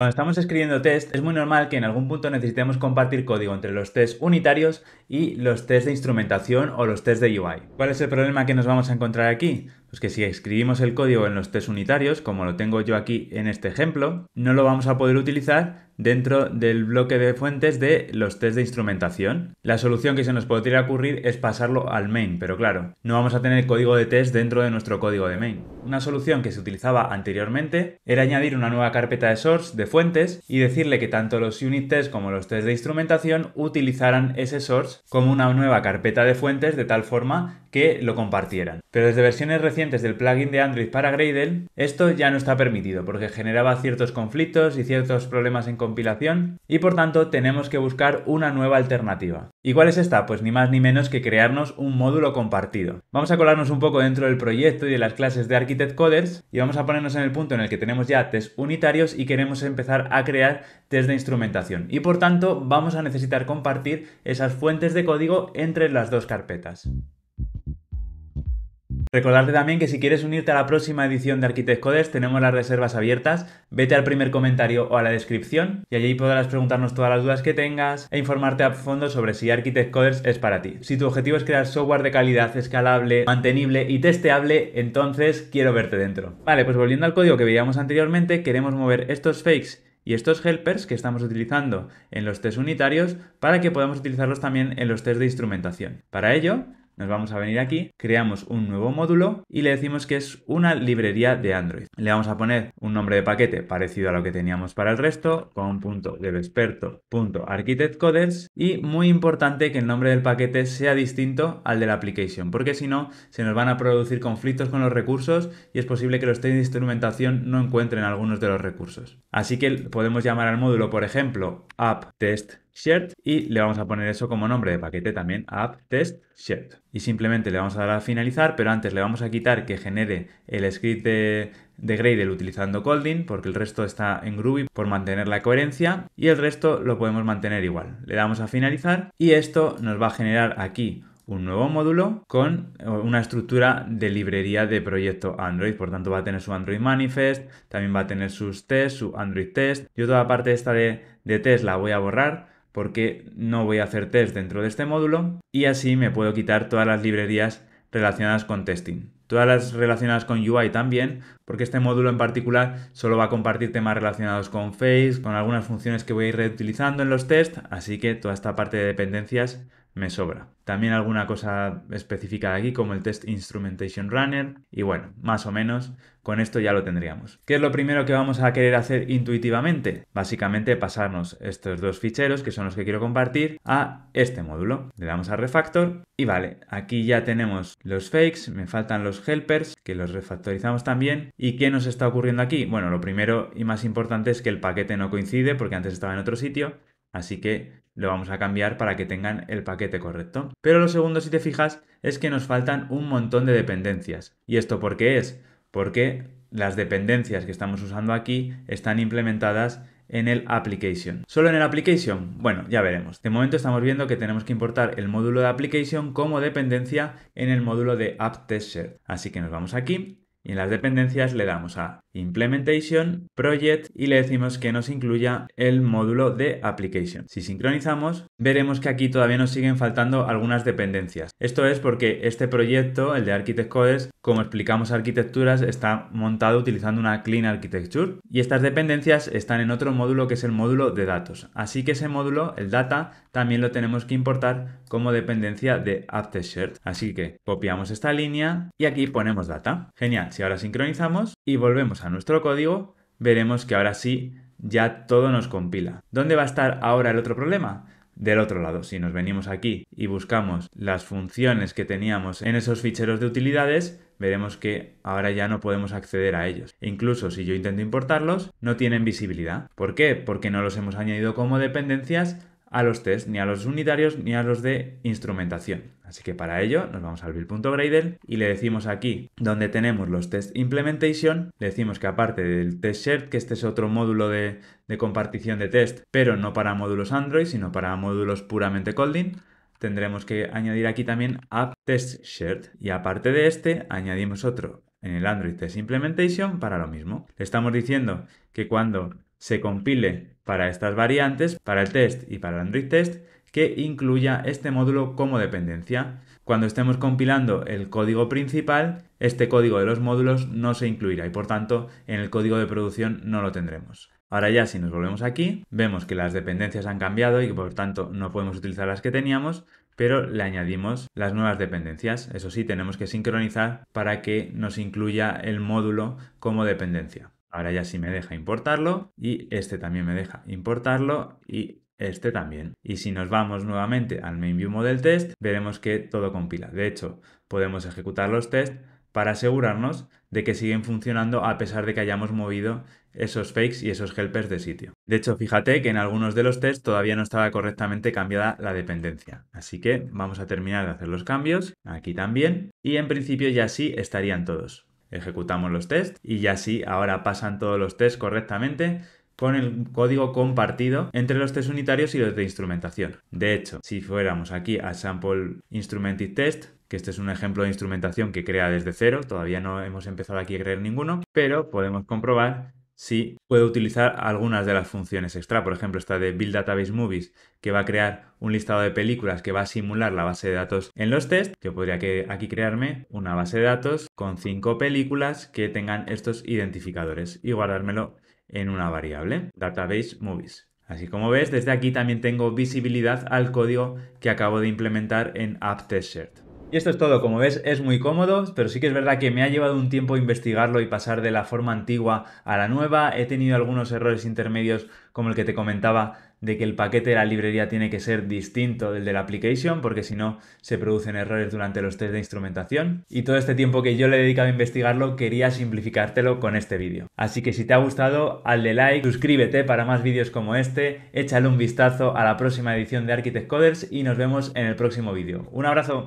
Cuando estamos escribiendo test, es muy normal que en algún punto necesitemos compartir código entre los test unitarios y los test de instrumentación o los test de UI. ¿Cuál es el problema que nos vamos a encontrar aquí? Pues que si escribimos el código en los test unitarios, como lo tengo yo aquí en este ejemplo, no lo vamos a poder utilizar dentro del bloque de fuentes de los test de instrumentación. La solución que se nos podría ocurrir es pasarlo al main, pero claro, no vamos a tener código de test dentro de nuestro código de main. Una solución que se utilizaba anteriormente era añadir una nueva carpeta de source de fuentes y decirle que tanto los unit tests como los test de instrumentación utilizaran ese source como una nueva carpeta de fuentes de tal forma que lo compartieran. Pero desde versiones recientes del plugin de Android para Gradle, esto ya no está permitido porque generaba ciertos conflictos y ciertos problemas en compilación y por tanto tenemos que buscar una nueva alternativa. ¿Y cuál es esta? Pues ni más ni menos que crearnos un módulo compartido. Vamos a colarnos un poco dentro del proyecto y de las clases de Architect Coders y vamos a ponernos en el punto en el que tenemos ya test unitarios y queremos empezar a crear test de instrumentación y por tanto vamos a necesitar compartir esas fuentes de código entre las dos carpetas. Recordarte también que si quieres unirte a la próxima edición de Architect Coders tenemos las reservas abiertas, vete al primer comentario o a la descripción y allí podrás preguntarnos todas las dudas que tengas e informarte a fondo sobre si Architect Coders es para ti. Si tu objetivo es crear software de calidad, escalable, mantenible y testeable, entonces quiero verte dentro. Vale, pues volviendo al código que veíamos anteriormente, queremos mover estos fakes y estos helpers que estamos utilizando en los test unitarios para que podamos utilizarlos también en los test de instrumentación. Para ello, nos vamos a venir aquí, creamos un nuevo módulo y le decimos que es una librería de Android. Le vamos a poner un nombre de paquete parecido a lo que teníamos para el resto, con un punto devexperto.architectcoders y muy importante que el nombre del paquete sea distinto al de la application, porque si no se nos van a producir conflictos con los recursos y es posible que los test de instrumentación no encuentren algunos de los recursos. Así que podemos llamar al módulo, por ejemplo, AppTestShared y le vamos a poner eso como nombre de paquete también, AppTestShared. Y simplemente le vamos a dar a finalizar, pero antes le vamos a quitar que genere el script de Gradle utilizando Kotlin, porque el resto está en Groovy por mantener la coherencia y el resto lo podemos mantener igual. Le damos a finalizar y esto nos va a generar aquí un nuevo módulo con una estructura de librería de proyecto Android, por tanto va a tener su Android Manifest, también va a tener sus tests, su Android Test. Yo toda la parte esta de test la voy a borrar porque no voy a hacer test dentro de este módulo y así me puedo quitar todas las librerías relacionadas con testing. Todas las relacionadas con UI también, porque este módulo en particular solo va a compartir temas relacionados con Face, con algunas funciones que voy a ir reutilizando en los tests, así que toda esta parte de dependencias me sobra. También alguna cosa específica de aquí como el Test Instrumentation Runner y bueno, más o menos con esto ya lo tendríamos. ¿Qué es lo primero que vamos a querer hacer intuitivamente? Básicamente pasarnos estos dos ficheros que son los que quiero compartir a este módulo. Le damos a Refactor y vale, aquí ya tenemos los fakes, me faltan los helpers que los refactorizamos también. ¿Y qué nos está ocurriendo aquí? Bueno, lo primero y más importante es que el paquete no coincide porque antes estaba en otro sitio, así que lo vamos a cambiar para que tengan el paquete correcto. Pero lo segundo, si te fijas, es que nos faltan un montón de dependencias. ¿Y esto por qué es? Porque las dependencias que estamos usando aquí están implementadas en el application. ¿Solo en el application? Bueno, ya veremos. De momento estamos viendo que tenemos que importar el módulo de application como dependencia en el módulo de AppTestShared. Así que nos vamos aquí y en las dependencias le damos a Implementation, Project y le decimos que nos incluya el módulo de Application. Si sincronizamos, veremos que aquí todavía nos siguen faltando algunas dependencias. Esto es porque este proyecto, el de Architect Coders, como explicamos arquitecturas, está montado utilizando una Clean Architecture y estas dependencias están en otro módulo que es el módulo de datos. Así que ese módulo, el Data, también lo tenemos que importar como dependencia de AppTestShared. Así que copiamos esta línea y aquí ponemos Data. Genial, si ahora sincronizamos y volvemos a nuestro código, veremos que ahora sí ya todo nos compila. ¿Dónde va a estar ahora el otro problema? Del otro lado, si nos venimos aquí y buscamos las funciones que teníamos en esos ficheros de utilidades, veremos que ahora ya no podemos acceder a ellos. E incluso si yo intento importarlos, no tienen visibilidad. ¿Por qué? Porque no los hemos añadido como dependencias a los tests, ni a los unitarios ni a los de instrumentación. Así que para ello nos vamos al build.gradle y le decimos aquí donde tenemos los test implementation, le decimos que aparte del test shared, que este es otro módulo de compartición de test, pero no para módulos Android, sino para módulos puramente Kotlin, tendremos que añadir aquí también app test shared y aparte de este añadimos otro en el Android test implementation para lo mismo. Le estamos diciendo que cuando se compile para estas variantes, para el test y para el Android test, que incluya este módulo como dependencia. Cuando estemos compilando el código principal, este código de los módulos no se incluirá y por tanto en el código de producción no lo tendremos. Ahora ya si nos volvemos aquí, vemos que las dependencias han cambiado y que por tanto no podemos utilizar las que teníamos, pero le añadimos las nuevas dependencias. Eso sí, tenemos que sincronizar para que nos incluya el módulo como dependencia. Ahora ya sí me deja importarlo y este también me deja importarlo y este también. Y si nos vamos nuevamente al MainViewModelTest, veremos que todo compila. De hecho, podemos ejecutar los tests para asegurarnos de que siguen funcionando a pesar de que hayamos movido esos fakes y esos helpers de sitio. De hecho, fíjate que en algunos de los tests todavía no estaba correctamente cambiada la dependencia. Así que vamos a terminar de hacer los cambios, aquí también, y en principio ya sí estarían todos. Ejecutamos los tests y ya sí, ahora pasan todos los tests correctamente, con el código compartido entre los test unitarios y los de instrumentación. De hecho, si fuéramos aquí a SampleInstrumentedTest, que este es un ejemplo de instrumentación que crea desde cero, todavía no hemos empezado aquí a crear ninguno, pero podemos comprobar si puede utilizar algunas de las funciones extra. Por ejemplo, esta de Build Database Movies, que va a crear un listado de películas que va a simular la base de datos en los tests. Yo podría aquí crearme una base de datos con 5 películas que tengan estos identificadores y guardármelo en una variable, Database Movies. Así como ves, desde aquí también tengo visibilidad al código que acabo de implementar en AppTestShared. Y esto es todo, como ves es muy cómodo, pero sí que es verdad que me ha llevado un tiempo investigarlo y pasar de la forma antigua a la nueva. He tenido algunos errores intermedios como el que te comentaba de que el paquete de la librería tiene que ser distinto del de la application porque si no se producen errores durante los test de instrumentación. Y todo este tiempo que yo le he dedicado a investigarlo quería simplificártelo con este vídeo. Así que si te ha gustado, hazle like, suscríbete para más vídeos como este, échale un vistazo a la próxima edición de Architect Coders y nos vemos en el próximo vídeo. ¡Un abrazo!